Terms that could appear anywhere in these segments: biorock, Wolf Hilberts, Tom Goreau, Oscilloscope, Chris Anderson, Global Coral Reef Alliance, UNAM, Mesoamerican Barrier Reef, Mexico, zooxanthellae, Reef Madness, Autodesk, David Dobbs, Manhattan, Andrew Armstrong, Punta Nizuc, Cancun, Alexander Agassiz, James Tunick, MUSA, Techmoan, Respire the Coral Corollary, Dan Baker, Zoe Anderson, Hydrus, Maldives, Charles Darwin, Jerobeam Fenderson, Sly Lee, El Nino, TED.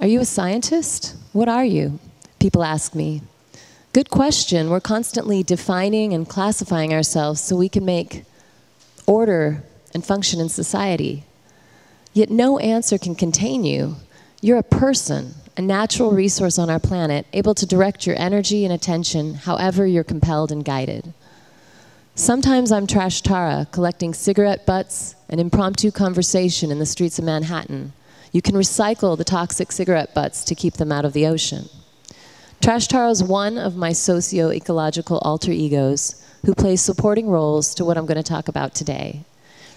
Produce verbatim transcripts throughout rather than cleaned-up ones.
Are you a scientist? What are you? People ask me. Good question. We're constantly defining and classifying ourselves so we can make order and function in society. Yet no answer can contain you. You're a person, a natural resource on our planet, able to direct your energy and attention however you're compelled and guided. Sometimes I'm Trash Tara, collecting cigarette butts and impromptu conversation in the streets of Manhattan. You can recycle the toxic cigarette butts to keep them out of the ocean. Trash Tara is one of my socio-ecological alter egos who plays supporting roles to what I'm going to talk about today,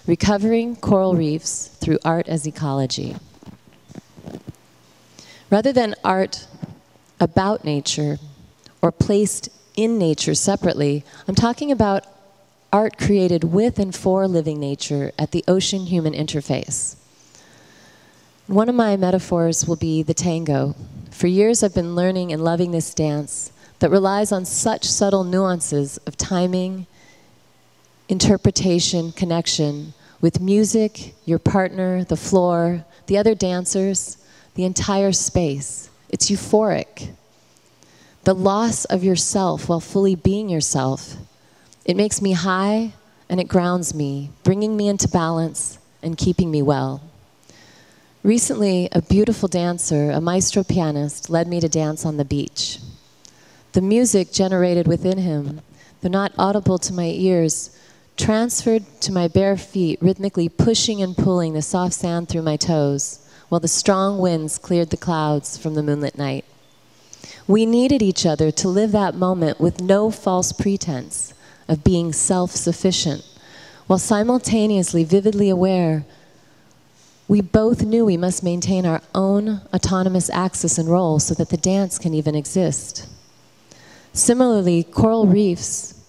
recovering coral reefs through art as ecology. Rather than art about nature or placed in nature separately, I'm talking about art created with and for living nature at the ocean-human interface. One of my metaphors will be the tango. For years I've been learning and loving this dance that relies on such subtle nuances of timing, interpretation, connection with music, your partner, the floor, the other dancers, the entire space. It's euphoric. The loss of yourself while fully being yourself. It makes me high and it grounds me, bringing me into balance and keeping me well. Recently, a beautiful dancer, a maestro pianist, led me to dance on the beach. The music generated within him, though not audible to my ears, transferred to my bare feet, rhythmically pushing and pulling the soft sand through my toes, while the strong winds cleared the clouds from the moonlit night. We needed each other to live that moment with no false pretense of being self-sufficient, while simultaneously vividly aware we both knew we must maintain our own autonomous axis and role so that the dance can even exist. Similarly, coral reefs,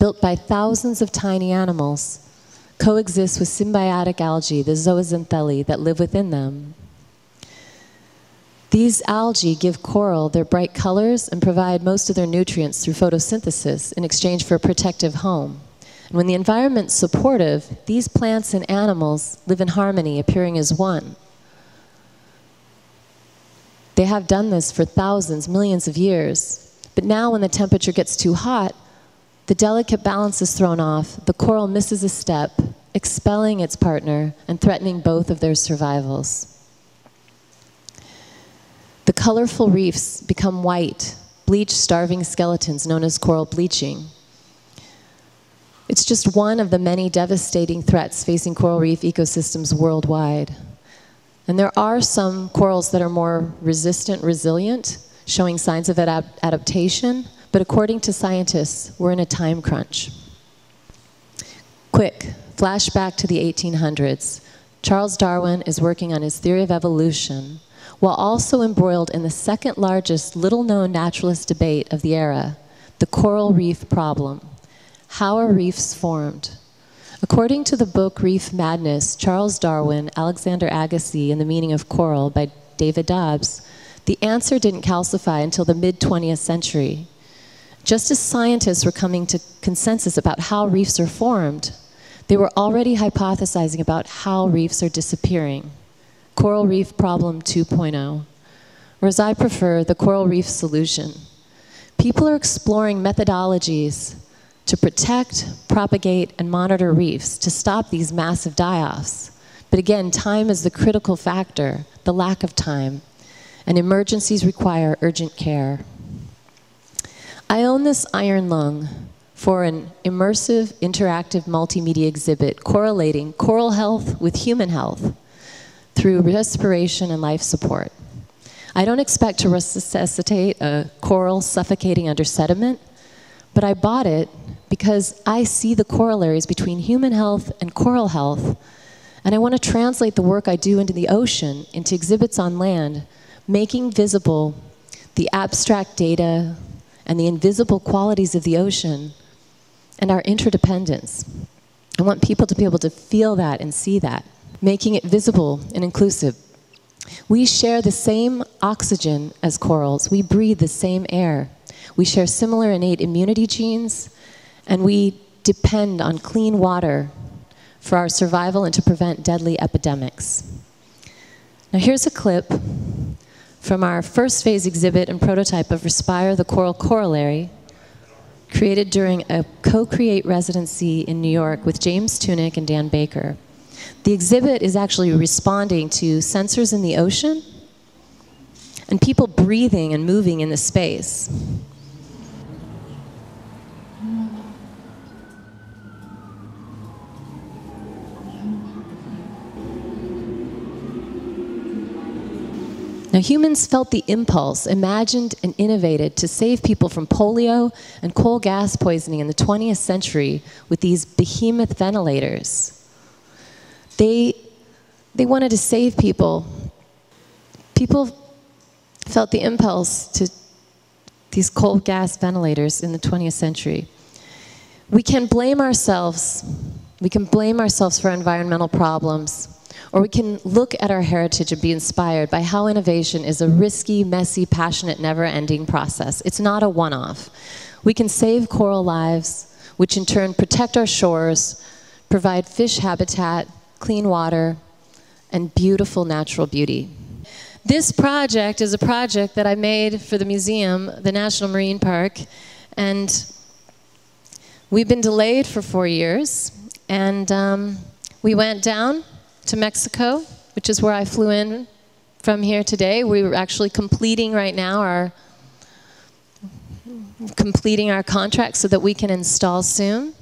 built by thousands of tiny animals, coexist with symbiotic algae, the zooxanthellae that live within them. These algae give coral their bright colors and provide most of their nutrients through photosynthesis in exchange for a protective home. And when the environment's supportive, these plants and animals live in harmony, appearing as one. They have done this for thousands, millions of years. But now when the temperature gets too hot, the delicate balance is thrown off, the coral misses a step, expelling its partner and threatening both of their survivals. The colorful reefs become white, bleached, starving skeletons known as coral bleaching. It's just one of the many devastating threats facing coral reef ecosystems worldwide. And there are some corals that are more resistant, resilient, showing signs of ad- adaptation. But according to scientists, we're in a time crunch. Quick, flashback to the eighteen hundreds. Charles Darwin is working on his theory of evolution while also embroiled in the second largest little-known naturalist debate of the era, the coral reef problem. How are reefs formed? According to the book Reef Madness, Charles Darwin, Alexander Agassiz, and the Meaning of Coral by David Dobbs, the answer didn't calcify until the mid twentieth century. Just as scientists were coming to consensus about how reefs are formed, they were already hypothesizing about how reefs are disappearing. Coral Reef Problem two point oh, or as I prefer, the coral reef solution. People are exploring methodologies to protect, propagate, and monitor reefs to stop these massive die-offs. But again, time is the critical factor, the lack of time, and emergencies require urgent care. I own this iron lung for an immersive, interactive multimedia exhibit correlating coral health with human health through respiration and life support. I don't expect to resuscitate a coral suffocating under sediment, but I bought it because I see the corollaries between human health and coral health, and I want to translate the work I do into the ocean, into exhibits on land, making visible the abstract data, and the invisible qualities of the ocean and our interdependence. I want people to be able to feel that and see that, making it visible and inclusive. We share the same oxygen as corals. We breathe the same air. We share similar innate immunity genes, and we depend on clean water for our survival and to prevent deadly epidemics. Now here's a clip from our first phase exhibit and prototype of Respire the Coral Corollary, created during a co-create residency in New York with James Tunick and Dan Baker. The exhibit is actually responding to sensors in the ocean and people breathing and moving in the space. Now, humans felt the impulse, imagined and innovated to save people from polio and coal gas poisoning in the twentieth century with these behemoth ventilators. They, they wanted to save people. People felt the impulse to these coal gas ventilators in the twentieth century. We can blame ourselves. We can blame ourselves for environmental problems. Or we can look at our heritage and be inspired by how innovation is a risky, messy, passionate, never-ending process. It's not a one-off. We can save coral lives, which in turn protect our shores, provide fish habitat, clean water, and beautiful natural beauty. This project is a project that I made for the museum, the National Marine Park, and we've been delayed for four years, and um, we went down to Mexico, which is where I flew in from here today. We were actually completing right now our completing our contract so that we can install soon.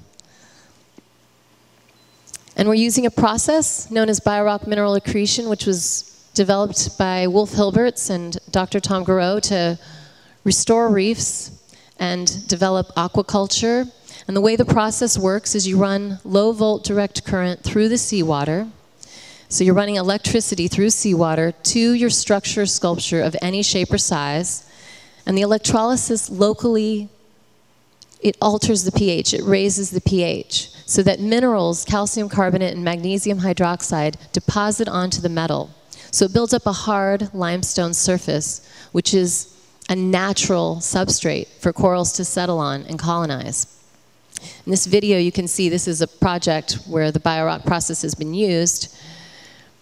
And we're using a process known as biorock mineral accretion, which was developed by Wolf Hilberts and Doctor Tom Goreau to restore reefs and develop aquaculture. And the way the process works is you run low volt direct current through the seawater. So you're running electricity through seawater to your structure or sculpture of any shape or size. And the electrolysis locally, it alters the pH, it raises the pH, so that minerals, calcium carbonate and magnesium hydroxide, deposit onto the metal. So it builds up a hard limestone surface, which is a natural substrate for corals to settle on and colonize. In this video you can see this is a project where the biorock process has been used.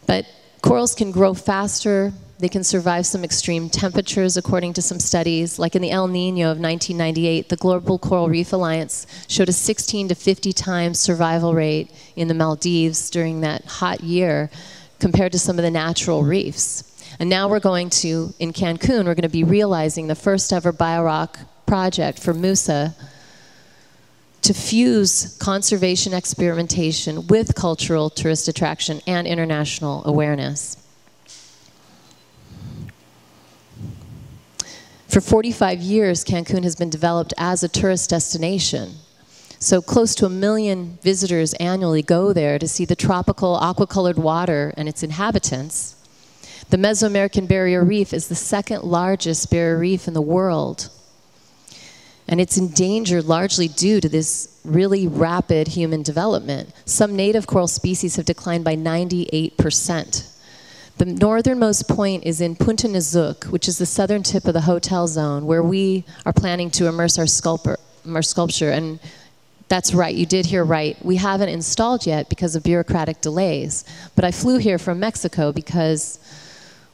But corals can grow faster, they can survive some extreme temperatures according to some studies. Like in the El Nino of nineteen ninety-eight, the Global Coral Reef Alliance showed a sixteen to fifty times survival rate in the Maldives during that hot year compared to some of the natural reefs. And now we're going to, in Cancun, we're going to be realizing the first ever biorock project for MUSA to fuse conservation experimentation with cultural tourist attraction and international awareness. For forty-five years, Cancun has been developed as a tourist destination. So close to a million visitors annually go there to see the tropical aqua-colored water and its inhabitants. The Mesoamerican Barrier Reef is the second largest barrier reef in the world. And it's endangered largely due to this really rapid human development. Some native coral species have declined by ninety-eight percent. The northernmost point is in Punta Nizuc, which is the southern tip of the hotel zone, where we are planning to immerse our sculpture. Our sculpture. And that's right, you did hear right. We haven't installed yet because of bureaucratic delays. But I flew here from Mexico because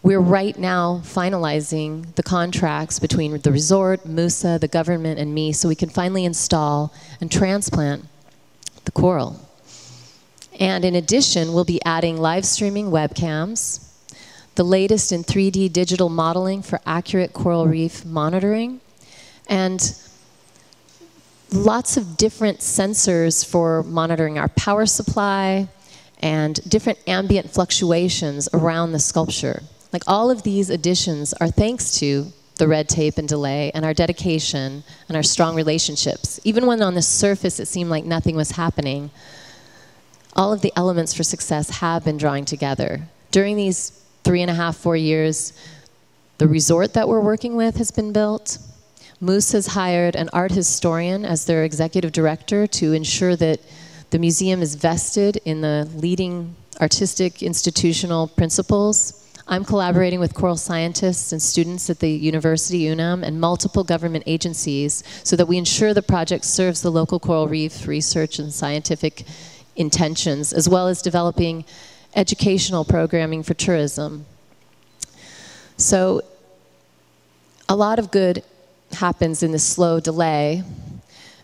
we're right now finalizing the contracts between the resort, MUSA, the government, and me, so we can finally install and transplant the coral. And in addition, we'll be adding live streaming webcams, the latest in three D digital modeling for accurate coral reef monitoring, and lots of different sensors for monitoring our power supply and different ambient fluctuations around the sculpture. Like, all of these additions are thanks to the red tape and delay and our dedication and our strong relationships. Even when on the surface it seemed like nothing was happening, all of the elements for success have been drawing together. During these three and a half, four years, the resort that we're working with has been built. MUSA has hired an art historian as their executive director to ensure that the museum is vested in the leading artistic institutional principles. I'm collaborating with coral scientists and students at the university, UNAM, and multiple government agencies so that we ensure the project serves the local coral reef research and scientific intentions, as well as developing educational programming for tourism. So a lot of good happens in this slow delay.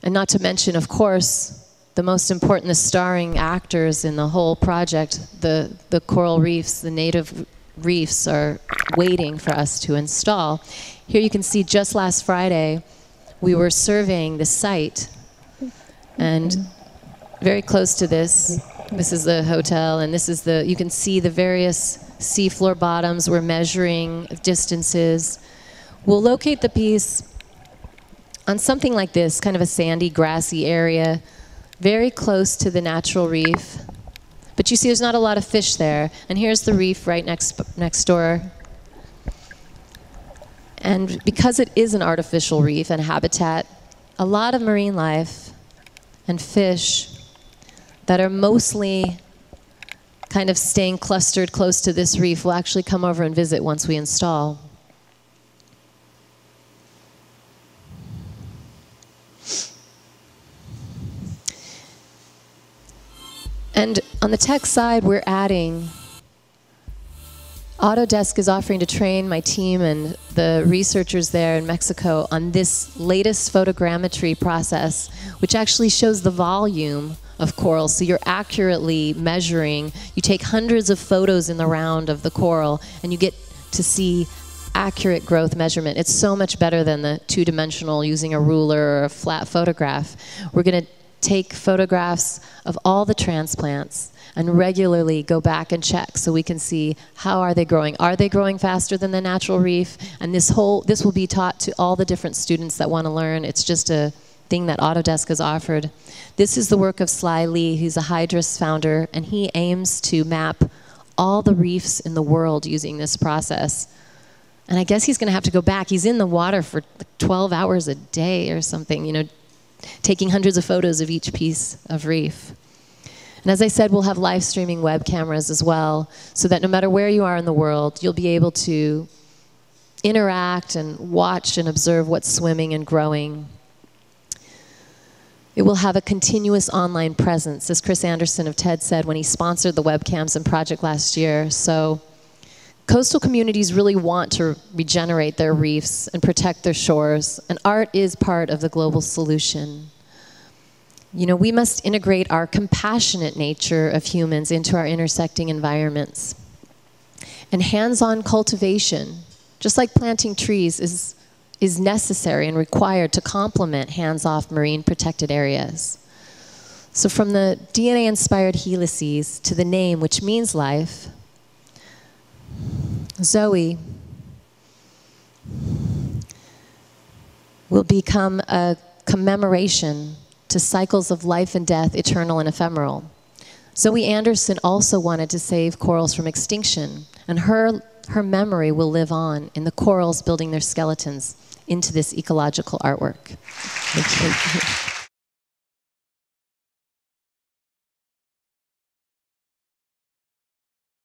And not to mention, of course, the most important, the starring actors in the whole project, the, the coral reefs, the native reefs are waiting for us to install. Here you can see just last Friday, we were surveying the site. And very close to this, this is the hotel, and this is the, you can see the various seafloor bottoms. We're measuring distances. We'll locate the piece on something like this, kind of a sandy, grassy area, very close to the natural reef. But you see there's not a lot of fish there. And here's the reef right next, next door. And because it is an artificial reef and habitat, a lot of marine life and fish that are mostly kind of staying clustered close to this reef will actually come over and visit once we install. And on the tech side, we're adding, Autodesk is offering to train my team and the researchers there in Mexico on this latest photogrammetry process, which actually shows the volume of coral. So you're accurately measuring. You take hundreds of photos in the round of the coral, and you get to see accurate growth measurement. It's so much better than the two-dimensional using a ruler or a flat photograph. We're going to take photographs of all the transplants and regularly go back and check so we can see how are they growing. Are they growing faster than the natural reef? And this whole, this will be taught to all the different students that want to learn. It's just a thing that Autodesk has offered. This is the work of Sly Lee, who's a Hydrus founder, and he aims to map all the reefs in the world using this process. And I guess he's going to have to go back. He's in the water for twelve hours a day or something, you know, taking hundreds of photos of each piece of reef. And as I said, we'll have live streaming web cameras as well, so that no matter where you are in the world, you'll be able to interact and watch and observe what's swimming and growing. It will have a continuous online presence, as Chris Anderson of TED said when he sponsored the webcams and project last year. So coastal communities really want to regenerate their reefs and protect their shores, and art is part of the global solution. You know, we must integrate our compassionate nature of humans into our intersecting environments. And hands-on cultivation, just like planting trees, is, is necessary and required to complement hands-off marine protected areas. So from the D N A-inspired helices to the name, which means life, Zoe will become a commemoration to cycles of life and death, eternal and ephemeral. Zoe Anderson also wanted to save corals from extinction, and her, her memory will live on in the corals building their skeletons into this ecological artwork. Thank you.